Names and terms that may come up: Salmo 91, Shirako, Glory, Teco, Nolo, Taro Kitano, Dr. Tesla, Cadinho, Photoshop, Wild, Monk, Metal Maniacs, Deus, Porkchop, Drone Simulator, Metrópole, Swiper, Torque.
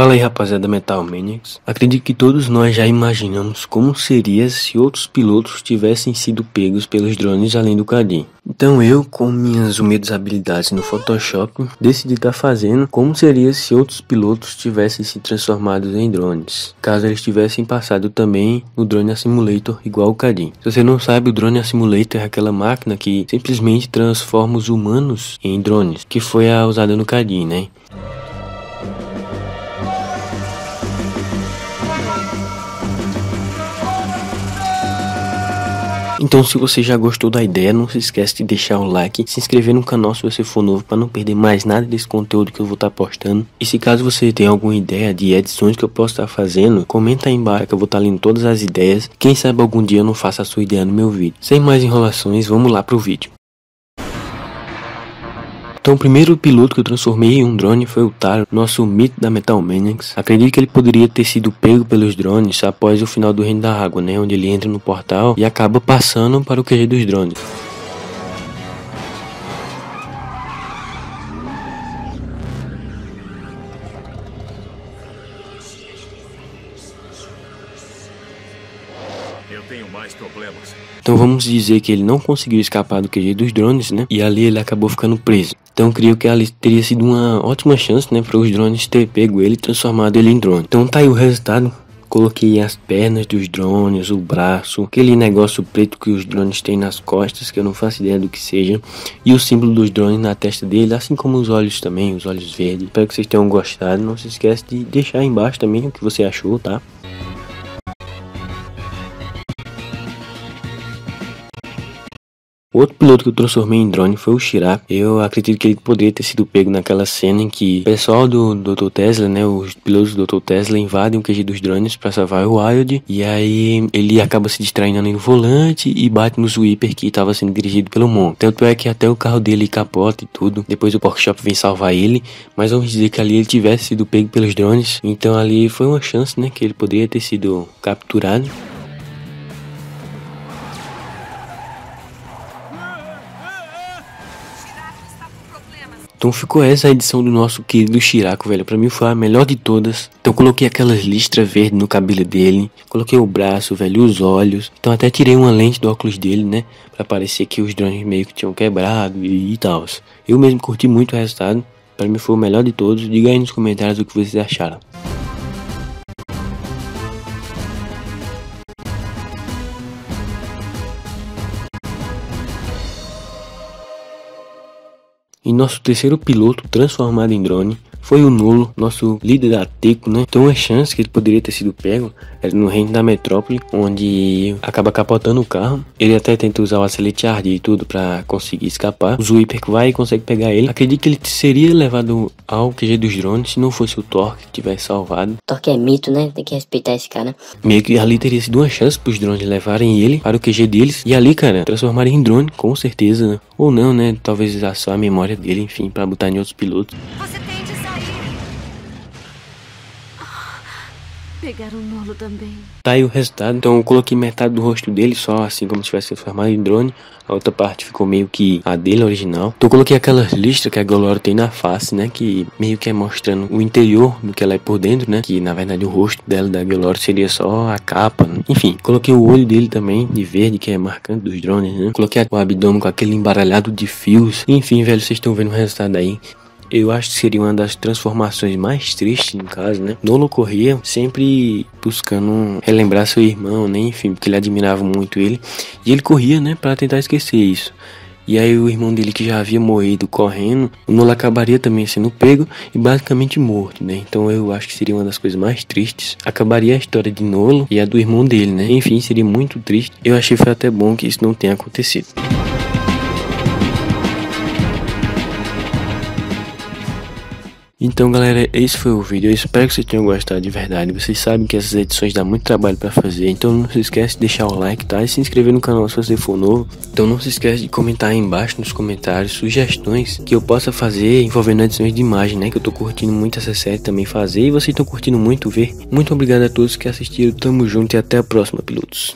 Fala aí rapaziada Metal Maniacs, acredito que todos nós já imaginamos como seria se outros pilotos tivessem sido pegos pelos drones além do Cadinho. Então eu, com minhas humildes habilidades no Photoshop, decidi estar fazendo como seria se outros pilotos tivessem se transformados em drones, caso eles tivessem passado também no Drone Simulator igual o Cadinho. Se você não sabe, o Drone Simulator é aquela máquina que simplesmente transforma os humanos em drones, que foi a usada no Cadinho, né? Então se você já gostou da ideia, não se esquece de deixar o like, se inscrever no canal se você for novo para não perder mais nada desse conteúdo que eu vou estar postando. E se caso você tenha alguma ideia de edições que eu posso estar fazendo, comenta aí embaixo que eu vou estar lendo todas as ideias. Quem sabe algum dia eu não faça a sua ideia no meu vídeo. Sem mais enrolações, vamos lá pro vídeo. Então o primeiro piloto que eu transformei em um drone foi o Taro, nosso mito da Metal Maniacs. Acredito que ele poderia ter sido pego pelos drones após o final do Reino da Água, né? Onde ele entra no portal e acaba passando para o QG dos drones. Eu tenho mais problemas. Então vamos dizer que ele não conseguiu escapar do QG dos drones, né? E ali ele acabou ficando preso. Então creio que ali teria sido uma ótima chance, né, para os drones ter pego ele e transformado ele em drone. Então tá aí o resultado. Coloquei as pernas dos drones, o braço, aquele negócio preto que os drones têm nas costas, que eu não faço ideia do que seja, e o símbolo dos drones na testa dele, assim como os olhos também, os olhos verdes. Espero que vocês tenham gostado. Não se esquece de deixar aí embaixo também o que você achou, tá? Outro piloto que eu transformei em drone foi o Shirako. Eu acredito que ele poderia ter sido pego naquela cena em que o pessoal do Dr. Tesla, né, os pilotos do Dr. Tesla invadem o QG dos drones para salvar o Wild, e aí ele acaba se distraindo ali no volante e bate no Swiper que estava sendo dirigido pelo Monk. Tanto é que até o carro dele capota e tudo. Depois o Porkchop vem salvar ele, mas vamos dizer que ali ele tivesse sido pego pelos drones. Então ali foi uma chance, né, que ele poderia ter sido capturado. Então ficou essa a edição do nosso querido Shirako, velho. Pra mim foi a melhor de todas. Então coloquei aquelas listras verdes no cabelo dele. Coloquei o braço, velho, os olhos. Então até tirei uma lente do óculos dele, né? Pra parecer que os drones meio que tinham quebrado e tal. Eu mesmo curti muito o resultado. Pra mim foi o melhor de todos. Diga aí nos comentários o que vocês acharam. E nosso terceiro piloto transformado em drone foi o Nolo, nosso líder da Teco, né? Então a chance que ele poderia ter sido pego era no Reino da Metrópole, onde acaba capotando o carro. Ele até tenta usar o acelerado e tudo para conseguir escapar. O Swiper vai e consegue pegar ele. Acredito que ele seria levado ao QG dos drones se não fosse o Torque que tivesse salvado. Torque é mito, né? Tem que respeitar esse cara. Meio que ali teria sido uma chance para os drones levarem ele para o QG deles e ali, cara, transformarem em drone, com certeza, né? Ou não, né? Talvez usar só a memória dele, enfim, para botar em outros pilotos. Você tem de sair. Pegaram o Nolo também. Tá aí o resultado. Então eu coloquei metade do rosto dele, só assim como se tivesse transformado em drone. A outra parte ficou meio que a dele original. Então eu coloquei aquelas listras que a Glory tem na face, né? Que meio que é mostrando o interior do que ela é por dentro, né? Que na verdade o rosto dela, da Glory, seria só a capa, né? Enfim, coloquei o olho dele também, de verde, que é marcante dos drones, né? Coloquei o abdômen com aquele embaralhado de fios. Enfim, velho, vocês estão vendo o resultado aí. Eu acho que seria uma das transformações mais tristes, no caso, né? Nolo corria sempre buscando relembrar seu irmão, né? Enfim, porque ele admirava muito ele. E ele corria, né? Pra tentar esquecer isso. E aí o irmão dele, que já havia morrido correndo, o Nolo acabaria também sendo pego e basicamente morto, né? Então eu acho que seria uma das coisas mais tristes. Acabaria a história de Nolo e a do irmão dele, né? Enfim, seria muito triste. Eu achei que foi até bom que isso não tenha acontecido. Então galera, esse foi o vídeo, eu espero que vocês tenham gostado de verdade. Vocês sabem que essas edições dá muito trabalho pra fazer, então não se esquece de deixar o like, tá? E se inscrever no canal se você for novo. Então não se esquece de comentar aí embaixo nos comentários sugestões que eu possa fazer envolvendo edições de imagem, né? Que eu tô curtindo muito essa série também fazer e vocês estão curtindo muito ver. Muito obrigado a todos que assistiram, tamo junto e até a próxima, pilotos.